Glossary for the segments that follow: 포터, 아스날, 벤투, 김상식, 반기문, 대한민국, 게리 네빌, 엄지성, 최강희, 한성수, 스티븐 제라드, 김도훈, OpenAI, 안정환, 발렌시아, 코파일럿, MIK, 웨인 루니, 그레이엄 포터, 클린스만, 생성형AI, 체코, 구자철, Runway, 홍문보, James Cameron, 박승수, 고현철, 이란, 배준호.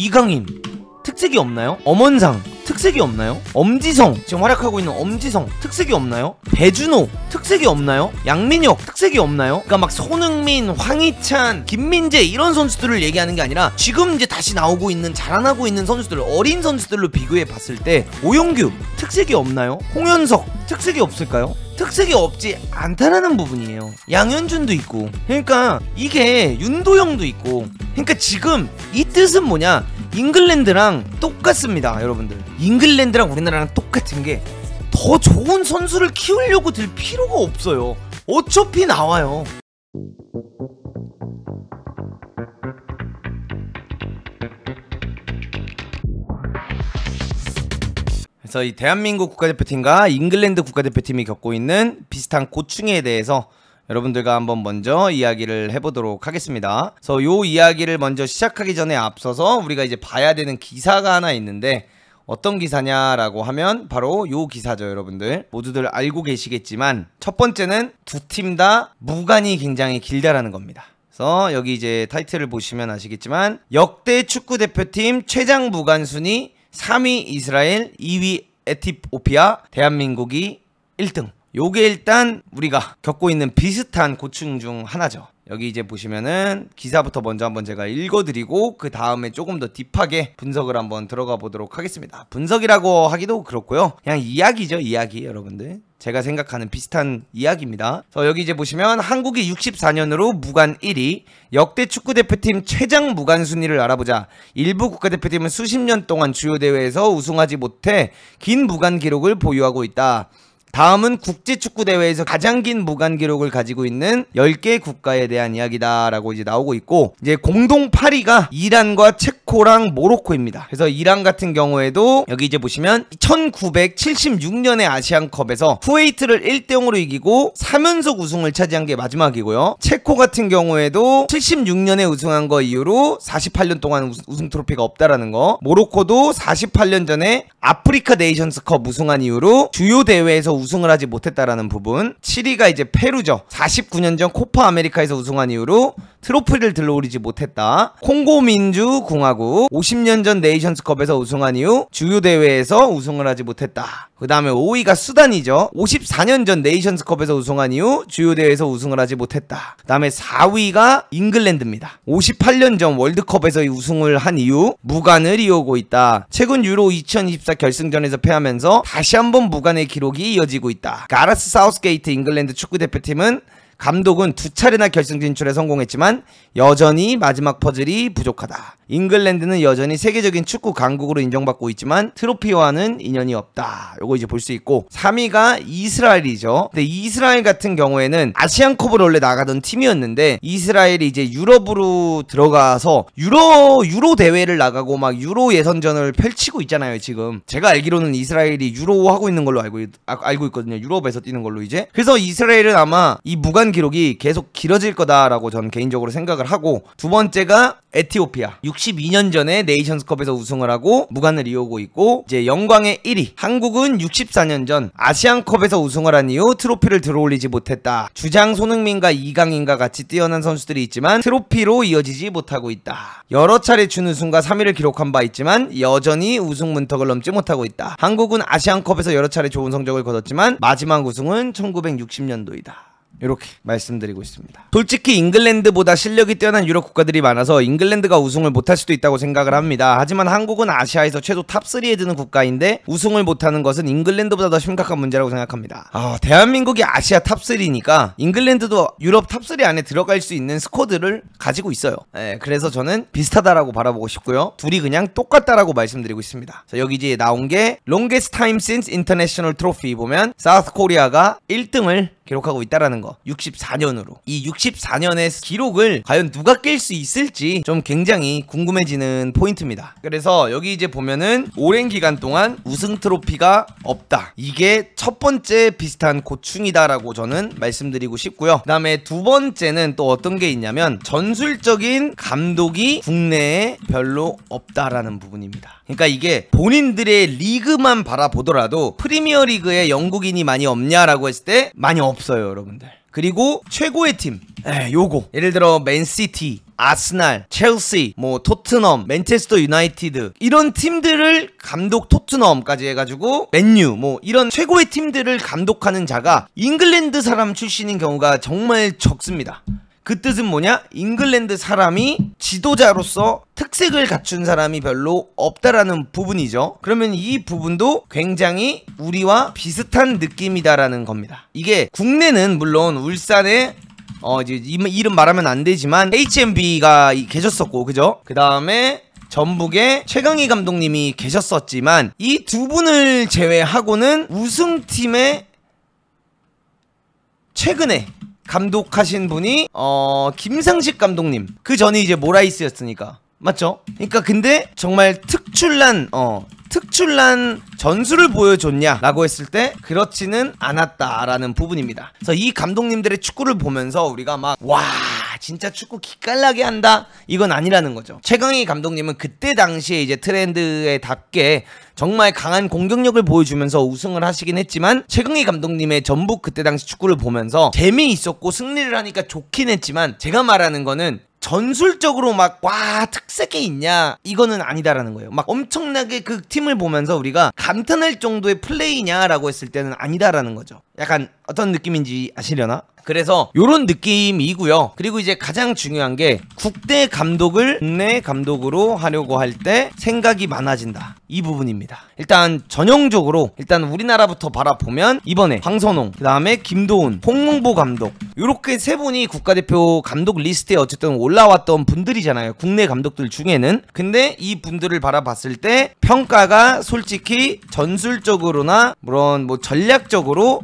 이강인 특색이 없나요? 엄원상 특색이 없나요? 엄지성 지금 활약하고 있는 엄지성 특색이 없나요? 배준호 특색이 없나요? 양민혁 특색이 없나요? 그러니까 막 손흥민, 황희찬, 김민재 이런 선수들을 얘기하는 게 아니라 지금 이제 다시 나오고 있는 자라나고 있는 선수들 어린 선수들로 비교해 봤을 때 오영규 특색이 없나요? 홍현석 특색이 없을까요? 특색이 없지 않다라는 부분이에요. 양현준도 있고 그러니까 이게 윤도영도 있고 그러니까 지금 이 뜻은 뭐냐 잉글랜드랑 똑같습니다 여러분들. 잉글랜드랑 우리나라랑 똑같은 게 더 좋은 선수를 키우려고 들 필요가 없어요. 어차피 나와요. 그래서 이 대한민국 국가대표팀과 잉글랜드 국가대표팀이 겪고 있는 비슷한 고충에 대해서 여러분들과 한번 먼저 이야기를 해보도록 하겠습니다. 그래서 요 이야기를 먼저 시작하기 전에 앞서서 우리가 이제 봐야 되는 기사가 하나 있는데 어떤 기사냐라고 하면 바로 요 기사죠 여러분들. 모두들 알고 계시겠지만 첫 번째는 두 팀 다 무관이 굉장히 길다라는 겁니다. 그래서 여기 이제 타이틀을 보시면 아시겠지만 역대 축구대표팀 최장 무관 순위 3위 이스라엘, 2위 에티오피아, 대한민국이 1등. 요게 일단 우리가 겪고 있는 비슷한 고충 중 하나죠. 여기 이제 보시면은 기사부터 먼저 한번 제가 읽어드리고 그 다음에 조금 더 딥하게 분석을 한번 들어가 보도록 하겠습니다. 분석이라고 하기도 그렇고요. 그냥 이야기죠, 이야기 여러분들. 제가 생각하는 비슷한 이야기입니다. 그래서 여기 이제 보시면 한국이 64년으로 무관 1위, 역대 축구대표팀 최장 무관 순위를 알아보자. 일부 국가대표팀은 수십 년 동안 주요 대회에서 우승하지 못해 긴 무관 기록을 보유하고 있다. 다음은 국제축구대회에서 가장 긴 무관 기록을 가지고 있는 10개 국가에 대한 이야기다 라고 이제 나오고 있고 이제 공동 8위가 이란과 체코랑 모로코입니다. 그래서 이란 같은 경우에도 여기 이제 보시면 1976년에 아시안컵에서 쿠웨이트를 1대0으로 이기고 3연속 우승을 차지한 게 마지막이고요. 체코 같은 경우에도 76년에 우승한 거 이후로 48년 동안 우승 트로피가 없다라는 거. 모로코도 48년 전에 아프리카 네이션스컵 우승한 이후로 주요 대회에서 우승을 하지 못했다라는 부분. 7위가 이제 페루죠. 49년 전 코파 아메리카에서 우승한 이후로 트로피를 들러오르지 못했다. 콩고민주공화국 50년 전 네이션스컵에서 우승한 이후 주요 대회에서 우승을 하지 못했다. 그 다음에 5위가 수단이죠. 54년 전 네이션스컵에서 우승한 이후 주요 대회에서 우승을 하지 못했다. 그 다음에 4위가 잉글랜드입니다. 58년 전 월드컵에서 우승을 한 이후 무관을 이어오고 있다. 최근 유로 2024 결승전에서 패하면서 다시 한번 무관의 기록이 이어지고 있다. 가레스 사우스게이트 잉글랜드 축구대표팀은 감독은 2차례나 결승 진출에 성공했지만 여전히 마지막 퍼즐이 부족하다. 잉글랜드는 여전히 세계적인 축구 강국으로 인정받고 있지만 트로피와는 인연이 없다. 요거 이제 볼 수 있고 3위가 이스라엘이죠. 근데 이스라엘 같은 경우에는 아시안컵을 원래 나가던 팀이었는데 이스라엘이 이제 유럽으로 들어가서 유로 대회를 나가고 막 유로 예선전을 펼치고 있잖아요 지금. 제가 알기로는 이스라엘이 유로 하고 있는 걸로 알고 있거든요. 유럽에서 뛰는 걸로 이제. 그래서 이스라엘은 아마 이 무관 기록이 계속 길어질 거다라고 저는 개인적으로 생각을 하고 두 번째가 에티오피아 62년 전에 네이션스컵에서 우승을 하고 무관을 이어오고 있고 이제 영광의 1위 한국은 64년 전 아시안컵에서 우승을 한 이후 트로피를 들어올리지 못했다. 주장 손흥민과 이강인과 같이 뛰어난 선수들이 있지만 트로피로 이어지지 못하고 있다. 여러 차례 준우승과 3위를 기록한 바 있지만 여전히 우승 문턱을 넘지 못하고 있다. 한국은 아시안컵에서 여러 차례 좋은 성적을 거뒀지만 마지막 우승은 1960년도이다. 이렇게 말씀드리고 있습니다. 솔직히 잉글랜드보다 실력이 뛰어난 유럽 국가들이 많아서 잉글랜드가 우승을 못할 수도 있다고 생각을 합니다. 하지만 한국은 아시아에서 최소 탑3에 드는 국가인데 우승을 못하는 것은 잉글랜드보다 더 심각한 문제라고 생각합니다. 대한민국이 아시아 탑3니까 잉글랜드도 유럽 탑3 안에 들어갈 수 있는 스쿼드를 가지고 있어요. 그래서 저는 비슷하다라고 바라보고 싶고요. 둘이 그냥 똑같다라고 말씀드리고 있습니다. 여기 이제 나온 게 Longest Time Since International Trophy 보면 사우스 코리아가 1등을 기록하고 있다라는 거. 64년으로 이 64년의 기록을 과연 누가 깰 수 있을지 좀 굉장히 궁금해지는 포인트입니다. 그래서 여기 이제 보면은 오랜 기간 동안 우승 트로피가 없다. 이게 첫 번째 비슷한 고충이다라고 저는 말씀드리고 싶고요. 그 다음에 두 번째는 또 어떤 게 있냐면 전술적인 감독이 국내에 별로 없다라는 부분입니다. 그러니까 이게 본인들의 리그만 바라보더라도 프리미어리그에 영국인이 많이 없냐라고 했을 때 많이 없어요 여러분들. 그리고 최고의 팀 요거 예를 들어 맨시티 아스날, 첼시, 뭐 토트넘, 맨체스터 유나이티드 이런 팀들을 감독, 토트넘까지 해가지고 맨유 뭐 이런 최고의 팀들을 감독하는 자가 잉글랜드 사람 출신인 경우가 정말 적습니다. 그 뜻은 뭐냐? 잉글랜드 사람이 지도자로서 특색을 갖춘 사람이 별로 없다라는 부분이죠. 그러면 이 부분도 굉장히 우리와 비슷한 느낌이다라는 겁니다. 이게 국내는 물론 울산에 이제 이름 말하면 안 되지만 HMB가 계셨었고, 그죠? 그 다음에 전북의 최강희 감독님이 계셨었지만 이 두 분을 제외하고는 우승팀에 최근에 감독하신 분이 김상식 감독님. 그 전이 이제 모라이스였으니까 맞죠? 그러니까 근데 정말 특출난 전술을 보여줬냐 라고 했을 때 그렇지는 않았다라는 부분입니다. 그래서 이 감독님들의 축구를 보면서 우리가 막 와 진짜 축구 기깔나게 한다 이건 아니라는 거죠. 최강희 감독님은 그때 당시에 이제 트렌드에 답게 정말 강한 공격력을 보여주면서 우승을 하시긴 했지만 최강희 감독님의 전북 그때 당시 축구를 보면서 재미있었고 승리를 하니까 좋긴 했지만 제가 말하는 거는 전술적으로 막 와 특색이 있냐 이거는 아니다라는 거예요. 막 엄청나게 그 팀을 보면서 우리가 감탄할 정도의 플레이냐라고 했을 때는 아니다라는 거죠. 약간 어떤 느낌인지 아시려나? 그래서 요런 느낌이고요. 그리고 이제 가장 중요한 게 국대 감독을 국내 감독으로 하려고 할 때 생각이 많아진다 이 부분입니다. 일단 전형적으로 일단 우리나라부터 바라보면 이번에 황선홍, 그 다음에 김도훈, 홍문보 감독 요렇게 세 분이 국가대표 감독 리스트에 어쨌든 올라왔던 분들이잖아요. 국내 감독들 중에는. 근데 이 분들을 바라봤을 때 평가가 솔직히 전술적으로나 물론 뭐 전략적으로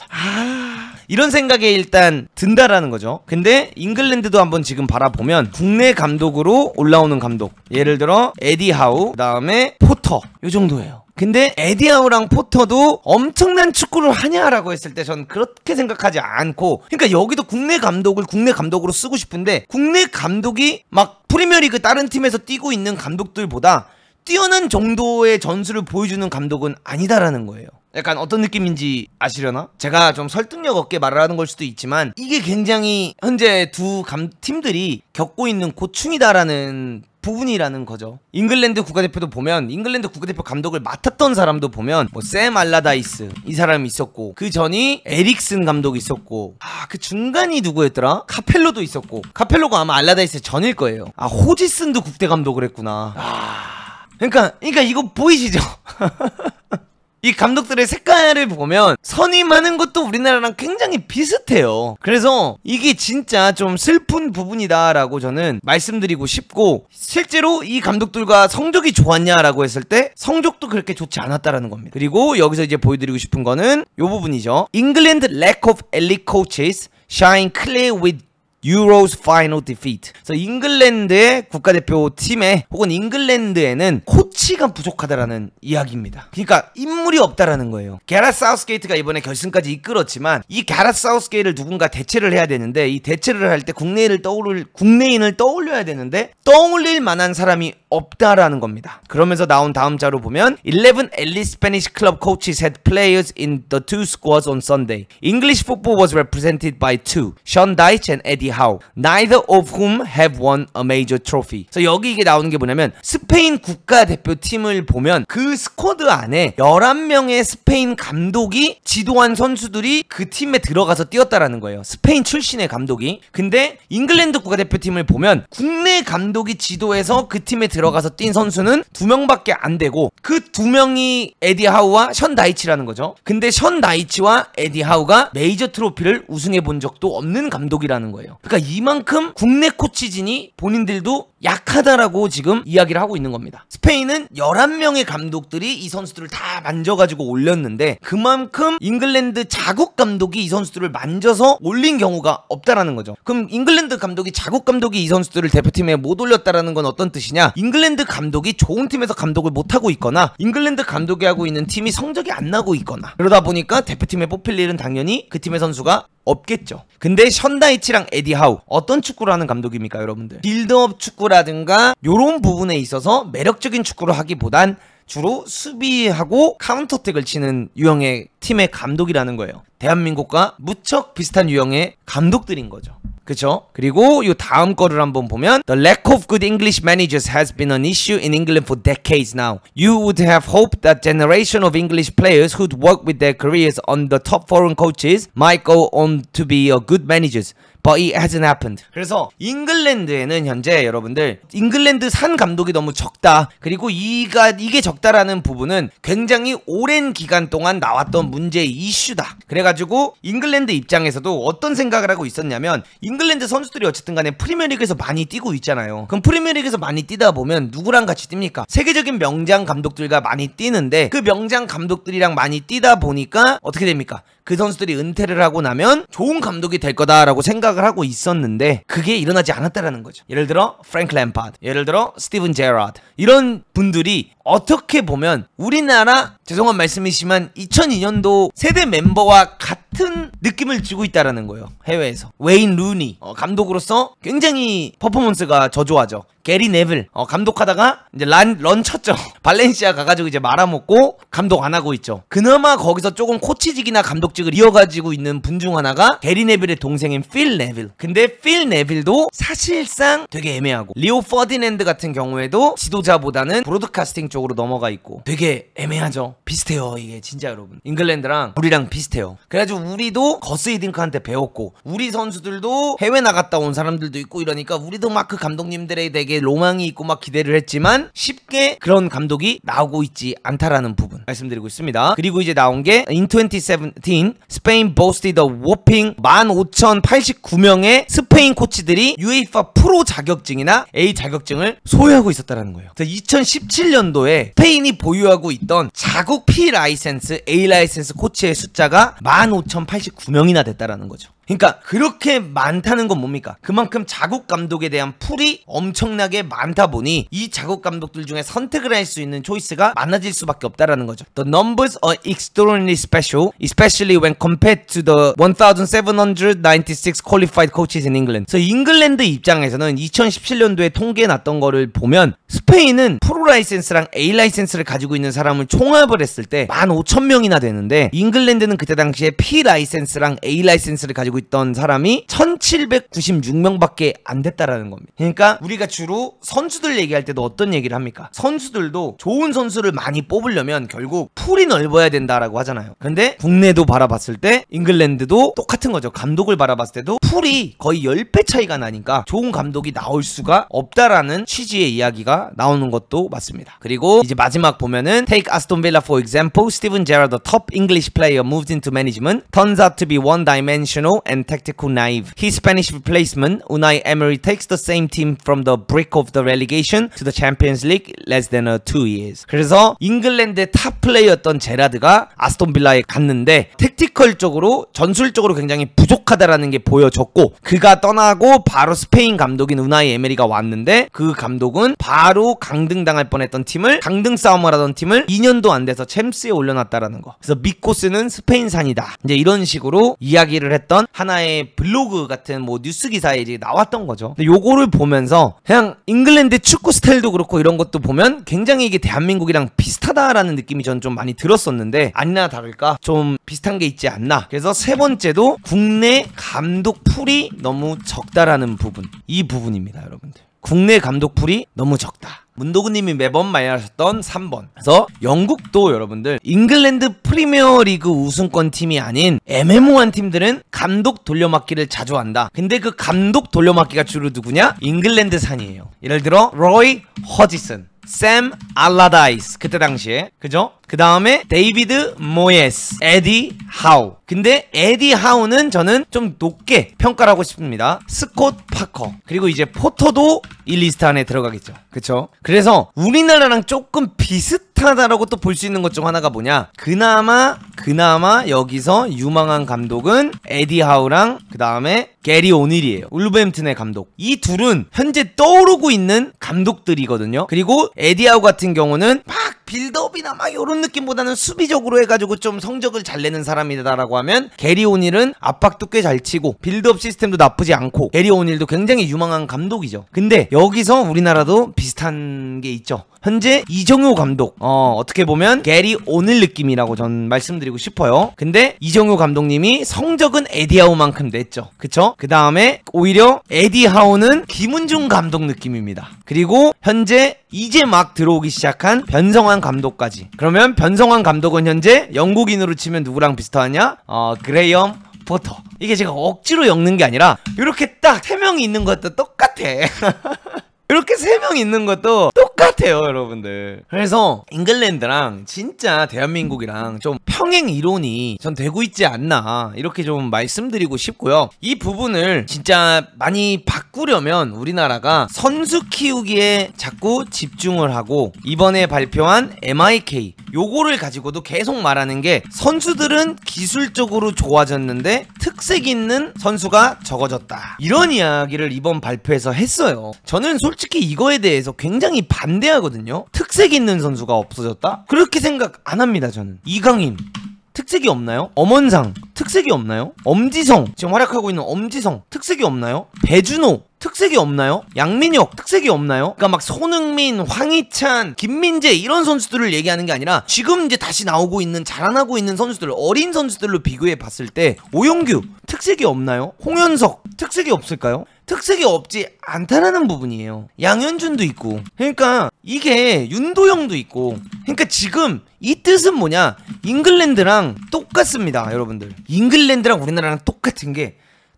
이런 생각에 일단 든다라는 거죠. 근데 잉글랜드도 한번 지금 바라보면 국내 감독으로 올라오는 감독 예를 들어 에디 하우, 그 다음에 포터 요 정도예요. 근데 에디 하우랑 포터도 엄청난 축구를 하냐라고 했을 때 전 그렇게 생각하지 않고, 그러니까 여기도 국내 감독을 국내 감독으로 쓰고 싶은데 국내 감독이 막 프리미어리그 다른 팀에서 뛰고 있는 감독들보다 뛰어난 정도의 전술을 보여주는 감독은 아니다라는 거예요. 약간 어떤 느낌인지 아시려나? 제가 좀 설득력 없게 말을 하는 걸 수도 있지만 이게 굉장히 현재 두 팀들이 겪고 있는 고충이다라는 부분이라는 거죠. 잉글랜드 국가대표도 보면 잉글랜드 국가대표 감독을 맡았던 사람도 보면 뭐 샘 알라다이스 이 사람이 있었고 그 전이 에릭슨 감독이 있었고 그 중간이 누구였더라? 카펠로도 있었고 카펠로가 아마 알라다이스 전일 거예요. 호지슨도 국대 감독을 했구나. 그러니까 이거 보이시죠? 이 감독들의 색깔을 보면 선임하는 것도 우리나라랑 굉장히 비슷해요. 그래서 이게 진짜 좀 슬픈 부분이다라고 저는 말씀드리고 싶고, 실제로 이 감독들과 성적이 좋았냐라고 했을 때 성적도 그렇게 좋지 않았다라는 겁니다. 그리고 여기서 이제 보여드리고 싶은 거는 요 부분이죠. England lack of elite coaches shine clear with 유로's final defeat. 그래서 잉글랜드의 국가대표 팀에 혹은 잉글랜드에는 코치가 부족하다라는 이야기입니다. 그러니까 인물이 없다라는 거예요. 가레스 사우스게이트가 이번에 결승까지 이끌었지만 이 가레스 사우스게이트를 누군가 대체를 해야 되는데 이 대체를 할 때 국내인을 떠올려야 되는데 떠올릴 만한 사람이 없다라는 겁니다. 그러면서 나온 다음 자로 보면 11 elite Spanish club coaches had players in the two squads on Sunday. English football was represented by two, Sean Dyche and Eddie Howe, neither of whom have won a major trophy. 그래서 여기 이게 나오는 게 뭐냐면 스페인 국가대표팀을 보면 그 스쿼드 안에 11명의 스페인 감독이 지도한 선수들이 그 팀에 들어가서 뛰었다라는 거예요. 스페인 출신의 감독이. 근데 잉글랜드 국가대표팀을 보면 국내 감독이 지도해서 그 팀에 들어가서 뛴 선수는 2명밖에 안 되고 그 2명이 에디 하우와 션 다이치라는 거죠. 근데 션 다이치와 에디 하우가 메이저 트로피를 우승해 본 적도 없는 감독이라는 거예요. 그러니까 이만큼 국내 코치진이 본인들도 약하다라고 지금 이야기를 하고 있는 겁니다. 스페인은 11명의 감독들이 이 선수들을 다 만져가지고 올렸는데 그만큼 잉글랜드 자국 감독이 이 선수들을 만져서 올린 경우가 없다라는 거죠. 그럼 잉글랜드 감독이 자국 감독이 이 선수들을 대표팀에 못 올렸다라는 건 어떤 뜻이냐? 잉글랜드 감독이 좋은 팀에서 감독을 못하고 있거나 잉글랜드 감독이 하고 있는 팀이 성적이 안 나고 있거나 그러다 보니까 대표팀에 뽑힐 일은 당연히 그 팀의 선수가 없겠죠. 근데 션다이치랑 에디 하우 어떤 축구를 하는 감독입니까 여러분들? 빌드업 축구라든가 요런 부분에 있어서 매력적인 축구를 하기보단 주로 수비하고 카운터택을 치는 유형의 팀의 감독이라는 거예요. 대한민국과 무척 비슷한 유형의 감독들인 거죠. 그쵸? 그리고 요 다음 거를 한번 보면 The lack of good English managers has been an issue in England for decades now. You would have hoped that generation of English players who'd work with their careers on the top foreign coaches might go on to be good managers. But it hasn't happened. 그래서 잉글랜드에는 현재 여러분들 잉글랜드 산 감독이 너무 적다. 그리고 이게 적다라는 부분은 굉장히 오랜 기간 동안 나왔던 문제의 이슈다. 그래가지고 잉글랜드 입장에서도 어떤 생각을 하고 있었냐면 잉글랜드 선수들이 어쨌든 간에 프리미어리그에서 많이 뛰고 있잖아요. 그럼 프리미어리그에서 많이 뛰다 보면 누구랑 같이 뜁니까? 세계적인 명장 감독들과 많이 뛰는데 그 명장 감독들이랑 많이 뛰다 보니까 어떻게 됩니까? 그 선수들이 은퇴를 하고 나면 좋은 감독이 될 거다라고 생각을 하고 있었는데 그게 일어나지 않았다라는 거죠. 예를 들어 프랭크 램파드, 예를 들어 스티븐 제라드 이런 분들이 어떻게 보면 우리나라 죄송한 말씀이지만 2002년도 세대 멤버와 같은 느낌을 주고 있다라는 거예요. 해외에서 웨인 루니 감독으로서 굉장히 퍼포먼스가 저조하죠. 게리 네빌 감독하다가 이제 런 쳤죠. 발렌시아 가가지고 이제 말아먹고 감독 안 하고 있죠. 그나마 거기서 조금 코치직이나 감독직을 이어가지고 있는 분 중 하나가 게리 네빌의 동생인 필 네빌. 근데 필 네빌도 사실상 되게 애매하고 리오 퍼디난드 같은 경우에도 지도자보다는 브로드카스팅 쪽으로 넘어가 있고 되게 애매하죠. 비슷해요. 이게 진짜 여러분 잉글랜드랑 우리랑 비슷해요. 그래가지고 우리도 거스 히딩크한테 배웠고 우리 선수들도 해외 나갔다 온 사람들도 있고 이러니까 우리도 막 그 감독님들에 되게 로망이 있고 막 기대를 했지만 쉽게 그런 감독이 나오고 있지 않다라는 부분 말씀드리고 있습니다. 그리고 이제 나온 게 In 2017 스페인 boasted a whopping 15,089명의 스페인 코치들이 UEFA 프로 자격증이나 A 자격증을 소유하고 있었다라는 거예요. 2017년도에 스페인이 보유하고 있던 자국 P 라이센스, A 라이센스 코치의 숫자가 15,089명이나 됐다라는 거죠. 그러니까 그렇게 많다는 건 뭡니까? 그만큼 자국 감독에 대한 풀이 엄청나게 많다 보니 이 자국 감독들 중에 선택을 할 수 있는 초이스가 많아질 수밖에 없다라는 거죠. The numbers are extraordinarily special, especially when compared to the 1,796 qualified coaches in England. 그래서 잉글랜드 입장에서는 2017년도에 통계 났던 거를 보면 스페인은 프로 라이센스랑 A 라이센스를 가지고 있는 사람을 총합을 했을 때 15,000명이나 되는데 잉글랜드는 그때 당시에 P 라이센스랑 A 라이센스를 가지고 있던 사람이 1,796명밖에 안 됐다라는 겁니다. 그러니까 우리가 주로 선수들 얘기할 때도 어떤 얘기를 합니까? 선수들도 좋은 선수를 많이 뽑으려면 결국 풀이 넓어야 된다라고 하잖아요. 근데 국내도 바라봤을 때 잉글랜드도 똑같은 거죠. 감독을 바라봤을 때도 풀이 거의 10배 차이가 나니까 좋은 감독이 나올 수가 없다라는 취지의 이야기가 나오는 것도 맞습니다. 그리고 이제 마지막 보면은 Take Aston Villa for example, Steven Gerrard, the top English player moved into management, turns out to be one-dimensional and tactical naive. His Spanish replacement, Unai Emery, takes the same team from the brink of the relegation to the Champions League less than 2 years. 그래서 잉글랜드의 탑 플레이였던 제라드가 아스톤빌라에 갔는데 택티컬적으로 전술적으로 굉장히 부족하다라는 게 보여졌고 그가 떠나고 바로 스페인 감독인 우나이 에메리가 왔는데 그 감독은 바로 강등당할 뻔했던 팀을 강등 싸움을 하던 팀을 2년도 안 돼서 챔스에 올려놨다라는 거. 그래서 믿고 쓰는 스페인산이다. 이제 이런 식으로 이야기를 했던 하나의 블로그 같은 뭐 뉴스 기사에 이제 나왔던 거죠. 근데 요거를 보면서 그냥 잉글랜드 축구 스타일도 그렇고 이런 것도 보면 굉장히 이게 대한민국이랑 비슷하다라는 느낌이 전 좀 많이 들었었는데 아니나 다를까 좀 비슷한 게 있지 않나. 그래서 세 번째도 국내 감독 풀이 너무 적다라는 부분 이 부분입니다 여러분들. 국내 감독 풀이 너무 적다. 문도구님이 매번 말하셨던 3번. 그래서 영국도 여러분들 잉글랜드 프리미어리그 우승권 팀이 아닌 애매모호한 팀들은 감독 돌려막기를 자주 한다. 근데 그 감독 돌려막기가 주로 누구냐? 잉글랜드 산이에요. 예를 들어 로이 허지슨, 샘 알라다이스 그때 당시에 그죠? 그 다음에 데이비드 모예스, 에디 하우. 근데 에디 하우는 저는 좀 높게 평가를 하고 싶습니다. 스콧 파커 그리고 이제 포터도 이 리스트 안에 들어가겠죠. 그쵸? 그래서 우리나라랑 조금 비슷하다라고 또 볼 수 있는 것 중 하나가 뭐냐 그나마 여기서 유망한 감독은 에디 하우랑 그 다음에 게리 오닐이에요. 울버햄튼의 감독. 이 둘은 현재 떠오르고 있는 감독들이거든요. 그리고 에디 하우 같은 경우는 막 빌드업이나 막 이런 느낌보다는 수비적으로 해가지고 좀 성적을 잘 내는 사람이다라고 하면 게리 오닐은 압박도 꽤 잘 치고 빌드업 시스템도 나쁘지 않고 게리 오닐도 굉장히 유망한 감독이죠. 근데 여기서 우리나라도 비슷한 게 있죠. 현재 이정효 감독, 어떻게 보면 게리 오닐 느낌이라고 전 말씀드리고 싶어요. 근데 이정효 감독님이 성적은 에디 하우만큼 냈죠. 그쵸? 그 다음에 오히려 에디 하우는 김은중 감독 느낌입니다. 그리고 현재 이제 막 들어오기 시작한 변성환 감독까지. 그러면 변성환 감독은 현재 영국인으로 치면 누구랑 비슷하냐? 그레이엄 포터. 이게 제가 억지로 엮는 게 아니라 이렇게 딱 3명이 있는 것도 똑같아. 이렇게 3명 있는 것도 똑같아요, 여러분들. 그래서 잉글랜드랑 진짜 대한민국이랑 좀 평행 이론이 전 되고 있지 않나 이렇게 좀 말씀드리고 싶고요. 이 부분을 진짜 많이 바꾸려면 우리나라가 선수 키우기에 자꾸 집중을 하고 이번에 발표한 MIK 요거를 가지고도 계속 말하는 게 선수들은 기술적으로 좋아졌는데 특색 있는 선수가 적어졌다. 이런 이야기를 이번 발표에서 했어요. 저는 솔직히 이거에 대해서 굉장히 반대하거든요. 특색 있는 선수가 없어졌다? 그렇게 생각 안 합니다, 저는. 이강인 특색이 없나요? 엄원상 특색이 없나요? 엄지성 지금 활약하고 있는 엄지성 특색이 없나요? 배준호 특색이 없나요? 양민혁 특색이 없나요? 그러니까 막 손흥민, 황희찬, 김민재 이런 선수들을 얘기하는 게 아니라 지금 이제 다시 나오고 있는 자라나고 있는 선수들 어린 선수들로 비교해 봤을 때 오영규 특색이 없나요? 홍현석 특색이 없을까요? 특색이 없지 않다라는 부분이에요. 양현준도 있고 그러니까 이게 윤도영도 있고 그러니까 지금 이 뜻은 뭐냐 잉글랜드랑 똑같습니다 여러분들. 잉글랜드랑 우리나라랑 똑같은 게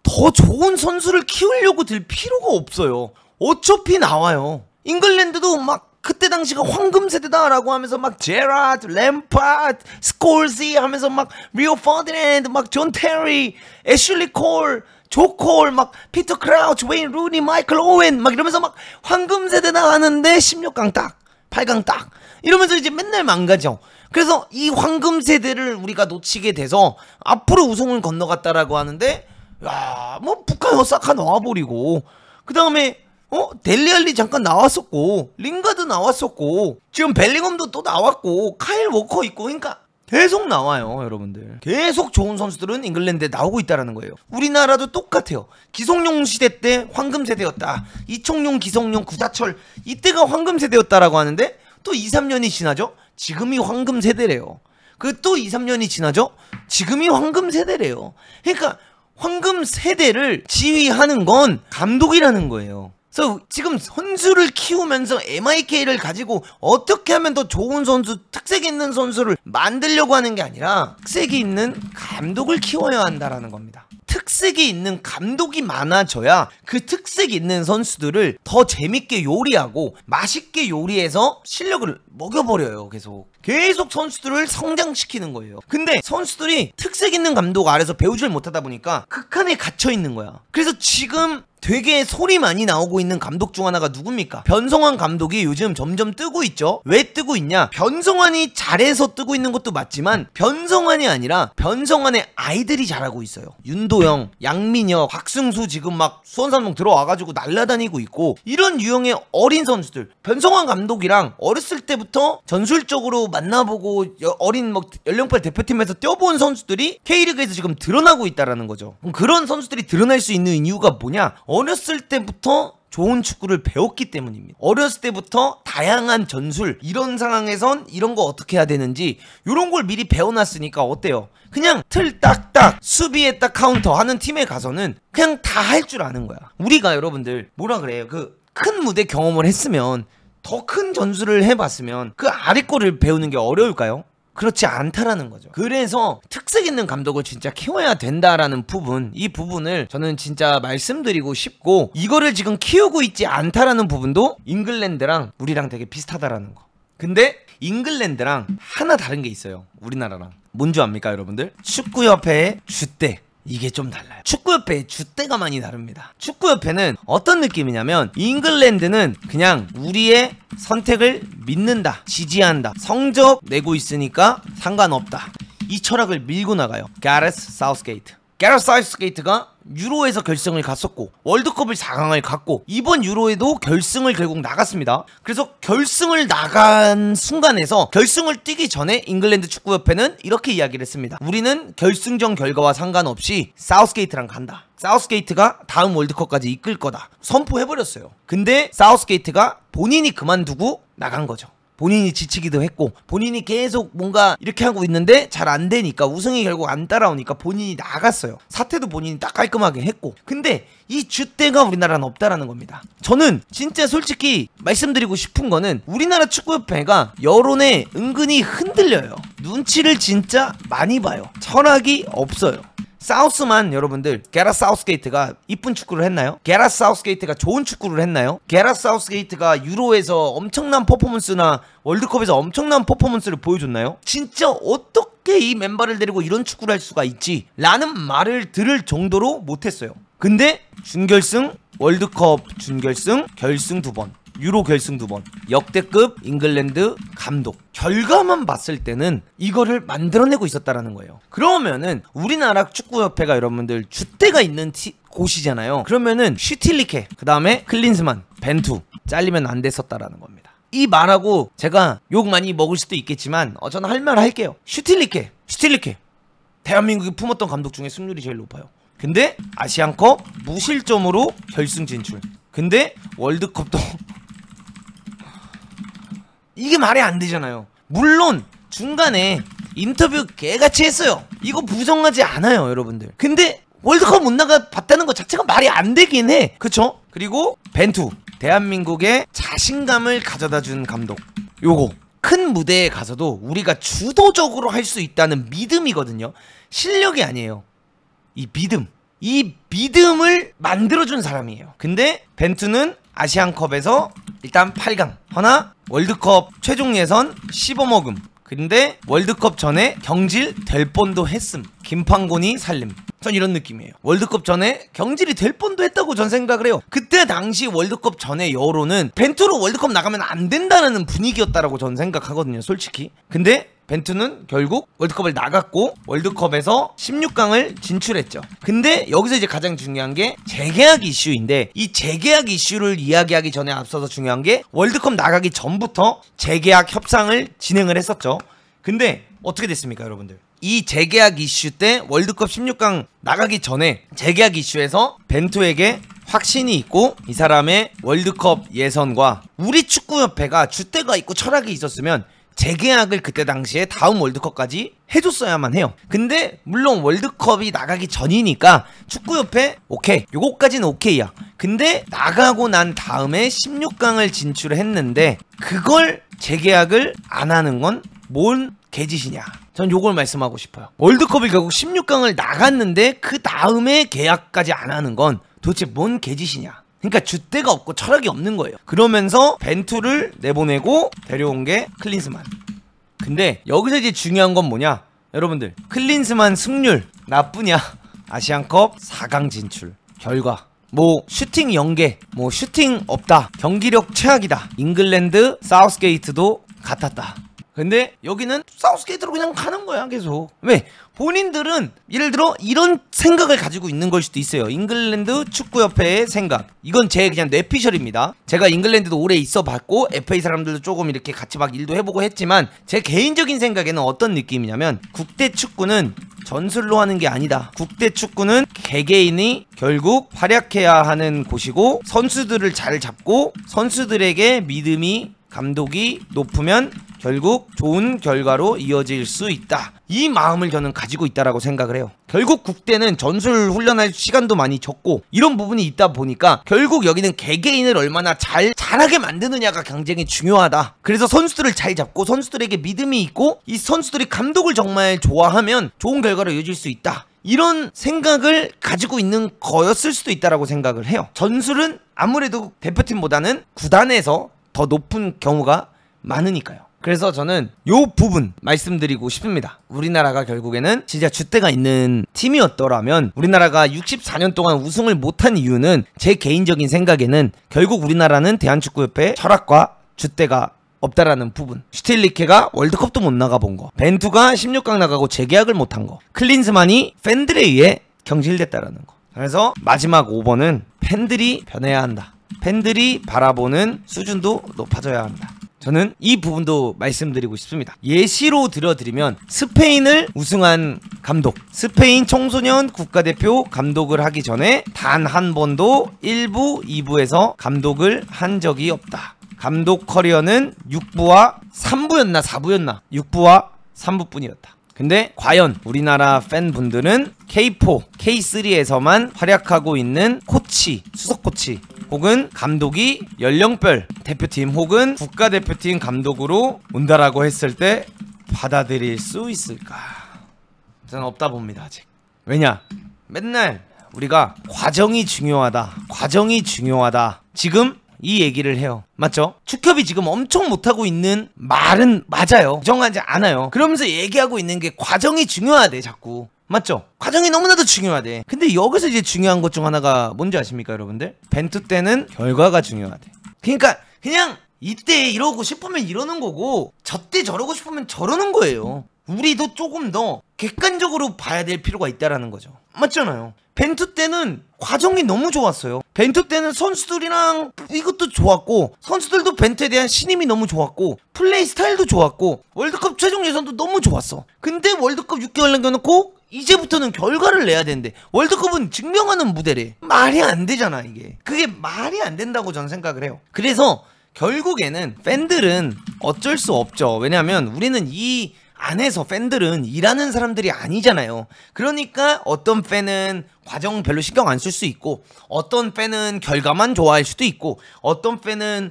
더 좋은 선수를 키우려고 들 필요가 없어요. 어차피 나와요. 잉글랜드도 막 그때 당시가 황금세대다라고 하면서 막 제라드, 램파드, 스콜지 하면서 막 리오 퍼디난드, 막 존 테리, 애슐리 콜, 조콜, 막 피터 크라우치, 웨인 루니, 마이클 오웬 막 이러면서 막 황금세대다 하는데 16강 딱, 8강 딱 이러면서 이제 맨날 망가져. 그래서 이 황금세대를 우리가 놓치게 돼서 앞으로 우승을 건너갔다라고 하는데 야, 뭐 북한 오사카 나와버리고 그 다음에 델리알리 잠깐 나왔었고 링가드 나왔었고 지금 벨링엄도 또 나왔고 카일 워커 있고 그러니까 계속 나와요 여러분들. 계속 좋은 선수들은 잉글랜드에 나오고 있다는 거예요. 우리나라도 똑같아요. 기성용 시대 때 황금세대였다. 이청용, 기성용, 구자철 이때가 황금세대였다라고 하는데 또 2, 3년이 지나죠? 지금이 황금세대래요. 그 또 2, 3년이 지나죠? 지금이 황금세대래요. 그러니까 황금세대를 지휘하는 건 감독이라는 거예요. 그래서 지금 선수를 키우면서 MIK를 가지고 어떻게 하면 더 좋은 선수, 특색 있는 선수를 만들려고 하는 게 아니라 특색이 있는 감독을 키워야 한다라는 겁니다. 특색이 있는 감독이 많아져야 그 특색 있는 선수들을 더 재밌게 요리하고 맛있게 요리해서 실력을 먹여버려요. 계속 선수들을 성장시키는 거예요. 근데 선수들이 특색 있는 감독 아래서 배우질 못하다 보니까 극한에 갇혀 있는 거야. 그래서 지금 되게 소리 많이 나오고 있는 감독 중 하나가 누굽니까? 변성환 감독이 요즘 점점 뜨고 있죠? 왜 뜨고 있냐? 변성환이 잘해서 뜨고 있는 것도 맞지만 변성환이 아니라 변성환의 아이들이 잘하고 있어요. 윤도영, 양민혁, 박승수 지금 막 수원삼성 들어와가지고 날라다니고 있고 이런 유형의 어린 선수들 변성환 감독이랑 어렸을 때부터 전술적으로 만나보고 어린 막 연령별 대표팀에서 뛰어본 선수들이 K리그에서 지금 드러나고 있다는 거죠. 그럼 그런 선수들이 드러날 수 있는 이유가 뭐냐? 어렸을 때부터 좋은 축구를 배웠기 때문입니다. 어렸을 때부터 다양한 전술 이런 상황에선 이런 거 어떻게 해야 되는지 이런 걸 미리 배워놨으니까 어때요? 그냥 틀딱딱 수비에 딱 카운터 하는 팀에 가서는 그냥 다 할 줄 아는 거야. 우리가 여러분들 뭐라 그래요? 그 큰 무대 경험을 했으면 더 큰 전술을 해봤으면 그 아래 거를 배우는 게 어려울까요? 그렇지 않다라는 거죠. 그래서 특색 있는 감독을 진짜 키워야 된다라는 부분 이 부분을 저는 진짜 말씀드리고 싶고 이거를 지금 키우고 있지 않다라는 부분도 잉글랜드랑 우리랑 되게 비슷하다라는 거. 근데 잉글랜드랑 하나 다른 게 있어요. 우리나라랑. 뭔지 압니까 여러분들? 축구협회의 주대. 이게 좀 달라요. 축구협회의 주대가 많이 다릅니다. 축구협회는 어떤 느낌이냐면 잉글랜드는 그냥 우리의 선택을 믿는다, 지지한다, 성적 내고 있으니까 상관없다. 이 철학을 밀고 나가요. 가레스 사우스게이트. 가레스 사우스게이트가 유로에서 결승을 갔었고 월드컵을 4강을 갔고 이번 유로에도 결승을 결국 나갔습니다. 그래서 결승을 나간 순간에서 결승을 뛰기 전에 잉글랜드 축구협회는 이렇게 이야기를 했습니다. 우리는 결승전 결과와 상관없이 사우스게이트랑 간다. 사우스게이트가 다음 월드컵까지 이끌 거다. 선포해버렸어요. 근데 사우스게이트가 본인이 그만두고 나간 거죠. 본인이 지치기도 했고 본인이 계속 뭔가 이렇게 하고 있는데 잘 안 되니까 우승이 결국 안 따라오니까 본인이 나갔어요. 사퇴도 본인이 딱 깔끔하게 했고. 근데 이 줏대가 우리나라는 없다라는 겁니다. 저는 진짜 솔직히 말씀드리고 싶은 거는 우리나라 축구협회가 여론에 은근히 흔들려요. 눈치를 진짜 많이 봐요. 철학이 없어요. 사우스만 여러분들, 가레스 사우스게이트가 이쁜 축구를 했나요? 가레스 사우스게이트가 좋은 축구를 했나요? 가레스 사우스게이트가 유로에서 엄청난 퍼포먼스나 월드컵에서 엄청난 퍼포먼스를 보여줬나요? 진짜 어떻게 이 멤버를 데리고 이런 축구를 할 수가 있지? 라는 말을 들을 정도로 못했어요. 근데 준결승, 월드컵 준결승, 결승 2번, 유로 결승 2번, 역대급 잉글랜드 감독. 결과만 봤을 때는 이거를 만들어내고 있었다라는 거예요. 그러면은 우리나라 축구협회가 여러분들 줏대가 있는 곳이잖아요. 그러면은 슈틸리케, 그 다음에 클린스만, 벤투 잘리면 안 됐었다라는 겁니다. 이 말하고 제가 욕 많이 먹을 수도 있겠지만 저는 할 말 할게요. 슈틸리케 대한민국이 품었던 감독 중에 승률이 제일 높아요. 근데 아시안컵 무실점으로 결승 진출. 근데 월드컵도 이게 말이 안 되잖아요. 물론 중간에 인터뷰 개같이 했어요. 이거 부정하지 않아요, 여러분들. 근데 월드컵 못 나가 봤다는 것 자체가 말이 안 되긴 해. 그쵸? 그리고 벤투, 대한민국의 자신감을 가져다 준 감독. 요거 큰 무대에 가서도 우리가 주도적으로 할 수 있다는 믿음이거든요. 실력이 아니에요. 이 믿음. 이 믿음을 만들어준 사람이에요. 근데 벤투는 아시안컵에서 일단 8강, 허나 월드컵 최종 예선 씹어먹음. 근데 월드컵 전에 경질 될 뻔도 했음. 김판곤이 살림. 전 이런 느낌이에요. 월드컵 전에 경질이 될 뻔도 했다고 전 생각을 해요. 그때 당시 월드컵 전에 여론은 벤투로 월드컵 나가면 안 된다는 분위기였다라고 전 생각하거든요, 솔직히. 근데 벤투는 결국 월드컵을 나갔고 월드컵에서 16강을 진출했죠. 근데 여기서 이제 가장 중요한 게 재계약 이슈인데, 이 재계약 이슈를 이야기하기 전에 앞서서 중요한 게 월드컵 나가기 전부터 재계약 협상을 진행을 했었죠. 근데 어떻게 됐습니까, 여러분들? 이 재계약 이슈 때 월드컵 16강 나가기 전에 재계약 이슈에서 벤투에게 확신이 있고 이 사람의 월드컵 예선과 우리 축구협회가 줏대가 있고 철학이 있었으면 재계약을 그때 당시에 다음 월드컵까지 해줬어야만 해요. 근데 물론 월드컵이 나가기 전이니까 축구협회 오케이, 요거까지는 오케이야. 근데 나가고 난 다음에 16강을 진출했는데 그걸 재계약을 안 하는 건 뭔 개짓이냐, 전 요걸 말씀하고 싶어요. 월드컵이 결국 16강을 나갔는데 그 다음에 계약까지 안 하는 건 도대체 뭔 개짓이냐. 그러니까 줏대가 없고 철학이 없는 거예요. 그러면서 벤투를 내보내고 데려온 게 클린스만. 근데 여기서 이제 중요한 건 뭐냐, 여러분들. 클린스만 승률 나쁘냐? 아시안컵 4강 진출 결과 뭐 슈팅 연계, 뭐 슈팅 없다, 경기력 최악이다, 잉글랜드 사우스게이트도 같았다. 근데 여기는 사우스게이트로 그냥 가는 거야, 계속. 왜? 본인들은 예를 들어 이런 생각을 가지고 있는 걸 수도 있어요. 잉글랜드 축구협회의 생각. 이건 제 그냥 뇌피셜입니다. 제가 잉글랜드도 오래 있어 봤고 FA 사람들도 조금 이렇게 같이 막 일도 해보고 했지만 제 개인적인 생각에는 어떤 느낌이냐면 국대 축구는 전술로 하는 게 아니다. 국대 축구는 개개인이 결국 활약해야 하는 곳이고 선수들을 잘 잡고 선수들에게 믿음이, 감독이 높으면 결국 좋은 결과로 이어질 수 있다. 이 마음을 저는 가지고 있다라고 생각을 해요. 결국 국대는 전술 훈련할 시간도 많이 적고 이런 부분이 있다 보니까 결국 여기는 개개인을 얼마나 잘하게 만드느냐가 굉장히 중요하다. 그래서 선수들을 잘 잡고 선수들에게 믿음이 있고 이 선수들이 감독을 정말 좋아하면 좋은 결과로 이어질 수 있다. 이런 생각을 가지고 있는 거였을 수도 있다라고 생각을 해요. 전술은 아무래도 대표팀보다는 구단에서 더 높은 경우가 많으니까요. 그래서 저는 요 부분 말씀드리고 싶습니다. 우리나라가 결국에는 진짜 줏대가 있는 팀이었더라면 우리나라가 64년 동안 우승을 못한 이유는 제 개인적인 생각에는 결국 우리나라는 대한축구협회의 철학과 줏대가 없다라는 부분. 슈틸리케가 월드컵도 못 나가본 거, 벤투가 16강 나가고 재계약을 못한 거, 클린스만이 팬들에 의해 경질됐다라는 거. 그래서 마지막 5번은 팬들이 변해야 한다. 팬들이 바라보는 수준도 높아져야 한다. 저는 이 부분도 말씀드리고 싶습니다. 예시로 들어드리면 스페인을 우승한 감독, 스페인 청소년 국가대표 감독을 하기 전에 단 한 번도 1부, 2부에서 감독을 한 적이 없다. 감독 커리어는 6부와 3부였나 4부였나 6부와 3부뿐이었다. 근데 과연 우리나라 팬분들은 K4, K3에서만 활약하고 있는 코치, 수석코치 혹은 감독이 연령별 대표팀 혹은 국가대표팀 감독으로 온다라고 했을 때 받아들일 수 있을까? 저는 없다 봅니다, 아직. 왜냐? 맨날 우리가 과정이 중요하다, 과정이 중요하다. 지금 이 얘기를 해요. 맞죠? 축협이 지금 엄청 못하고 있는 말은 맞아요. 정하지 않아요. 그러면서 얘기하고 있는 게 과정이 중요하대, 자꾸. 맞죠? 과정이 너무나도 중요하대. 근데 여기서 이제 중요한 것 중 하나가 뭔지 아십니까, 여러분들? 벤투 때는 결과가 중요하대. 그러니까 그냥 이때 이러고 싶으면 이러는 거고 저때 저러고 싶으면 저러는 거예요. 우리도 조금 더 객관적으로 봐야 될 필요가 있다라는 거죠. 맞잖아요. 벤투 때는 과정이 너무 좋았어요. 벤투 때는 선수들이랑 이것도 좋았고 선수들도 벤투에 대한 신임이 너무 좋았고 플레이 스타일도 좋았고 월드컵 최종 예선도 너무 좋았어. 근데 월드컵 6개월 남겨놓고 이제부터는 결과를 내야 되는데 월드컵은 증명하는 무대래. 말이 안 되잖아, 이게. 그게 말이 안 된다고 저는 생각을 해요. 그래서 결국에는 팬들은 어쩔 수 없죠. 왜냐하면 우리는 이 안에서 팬들은 일하는 사람들이 아니잖아요. 그러니까 어떤 팬은 과정 별로 신경 안 쓸 수 있고 어떤 팬은 결과만 좋아할 수도 있고 어떤 팬은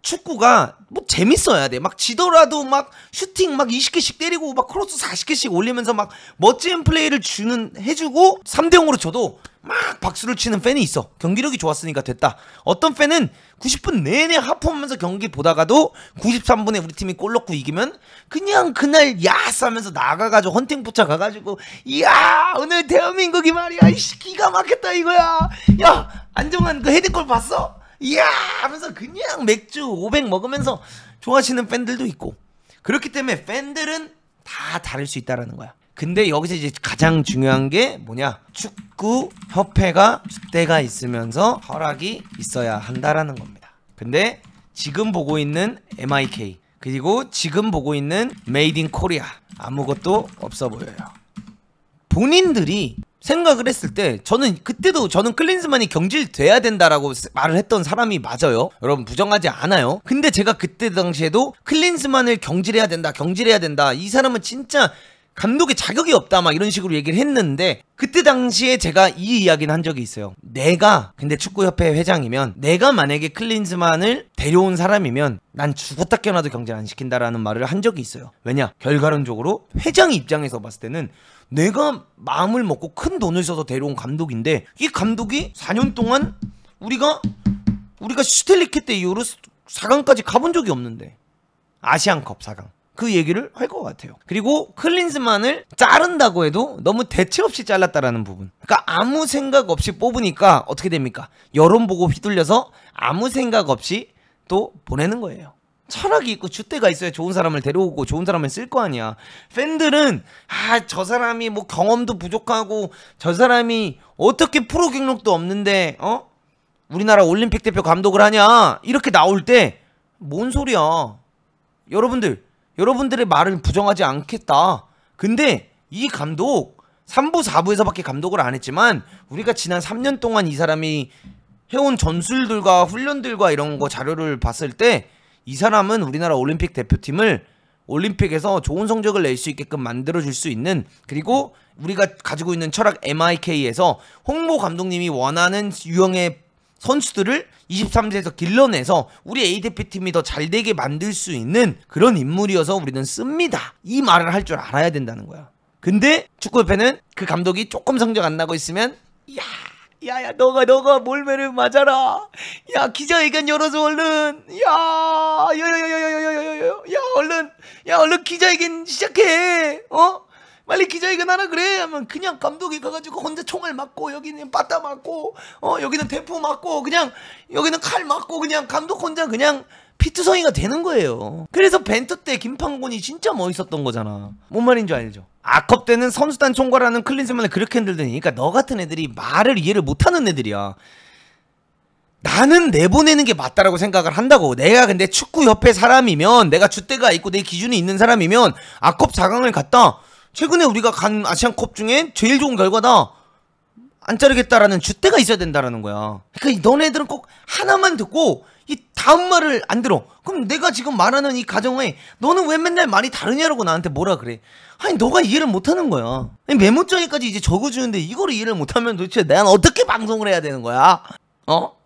축구가 뭐 재밌어야 돼. 막 지더라도 막 슈팅 막 20개씩 때리고 막 크로스 40개씩 올리면서 막 멋진 플레이를 해주고 3대0으로 쳐도 막 박수를 치는 팬이 있어. 경기력이 좋았으니까 됐다. 어떤 팬은 90분 내내 하품하면서 경기 보다가도 93분에 우리 팀이 골 넣고 이기면 그냥 그날 야스 하면서 나가가지고 헌팅포차 가가지고 이야 오늘 대한민국이 말이야 이씨 기가 막혔다 이거야. 야 안정환 그 헤드골 봤어? 이야 하면서 그냥 맥주 500 먹으면서 좋아하시는 팬들도 있고. 그렇기 때문에 팬들은 다 다를 수 있다라는 거야. 근데 여기서 이제 가장 중요한 게 뭐냐? 축구협회가 줏대가 있으면서 허락이 있어야 한다라는 겁니다. 근데 지금 보고 있는 MIK 그리고 지금 보고 있는 메이드 인 코리아 아무것도 없어 보여요. 본인들이 생각을 했을 때 저는 그때도 저는 클린스만이 경질돼야 된다라고 말을 했던 사람이 맞아요. 여러분 부정하지 않아요. 근데 제가 그때 당시에도 클린스만을 경질해야 된다, 경질해야 된다. 이 사람은 진짜 감독의 자격이 없다 막 이런 식으로 얘기를 했는데 그때 당시에 제가 이 이야기는 한 적이 있어요. 내가 근데 축구협회 회장이면 내가 만약에 클린스만을 데려온 사람이면 난 죽었다 깨어나도 경질 안 시킨다라는 말을 한 적이 있어요. 왜냐? 결과론적으로 회장 입장에서 봤을 때는 내가 마음을 먹고 큰 돈을 써서 데려온 감독인데 이 감독이 4년 동안 우리가 슈틸리케 때 이후로 4강까지 가본 적이 없는데 아시안컵 4강 그 얘기를 할 것 같아요. 그리고 클린스만을 자른다고 해도 너무 대책 없이 잘랐다라는 부분. 그러니까 아무 생각 없이 뽑으니까 어떻게 됩니까? 여론 보고 휘둘려서 아무 생각 없이 또 보내는 거예요. 철학이 있고 줏대가 있어야 좋은 사람을 데려오고 좋은 사람을 쓸 거 아니야. 팬들은 아, 저 사람이 뭐 경험도 부족하고 저 사람이 어떻게 프로 경력도 없는데 어? 우리나라 올림픽 대표 감독을 하냐? 이렇게 나올 때 뭔 소리야. 여러분들의 말을 부정하지 않겠다. 근데 이 감독 3부 4부에서밖에 감독을 안 했지만 우리가 지난 3년 동안 이 사람이 해온 전술들과 훈련들과 이런 거 자료를 봤을 때 이 사람은 우리나라 올림픽 대표팀을 올림픽에서 좋은 성적을 낼 수 있게끔 만들어줄 수 있는 그리고 우리가 가지고 있는 철학 MIK에서 홍보 감독님이 원하는 유형의 선수들을 23세에서 길러내서 우리 A대표팀이 더 잘되게 만들 수 있는 그런 인물이어서 우리는 씁니다. 이 말을 할 줄 알아야 된다는 거야. 근데 축구협회는 그 감독이 조금 성적 안 나고 있으면 야야 너가 몰매를 맞아라. 야 기자회견 열어줘 얼른. 야 얼른 기자회견 시작해. 어? 빨리 기자회견 하라 그래 하면 그냥 감독이 가가지고 혼자 총알 맞고 여기는 빠따 맞고 여기는 대포 맞고 그냥 여기는 칼 맞고 그냥 감독 혼자 그냥 피투성이가 되는 거예요. 그래서 벤투 때 김판곤이 진짜 멋있었던 거잖아. 뭔 말인 줄 알죠? 아컵 때는 선수단 총괄하는 클린스만을 그렇게 흔들더니, 그러니까 너 같은 애들이 말을 이해를 못하는 애들이야. 나는 내보내는 게 맞다라고 생각을 한다고. 내가 근데 축구협회 사람이면, 내가 주대가 있고 내 기준이 있는 사람이면, 아컵 4강을 갔다, 최근에 우리가 간 아시안컵 중에 제일 좋은 결과다, 안 자르겠다라는 주대가 있어야 된다라는 거야. 그러니까 너네들은 꼭 하나만 듣고 이 다음 말을 안 들어. 그럼 내가 지금 말하는 이 가정에 너는 왜 맨날 말이 다르냐라고 나한테 뭐라 그래. 아니 너가 이해를 못하는 거야. 아니, 메모장에까지 이제 적어주는데 이걸 이해를 못하면 도대체 난 어떻게 방송을 해야 되는 거야? 어?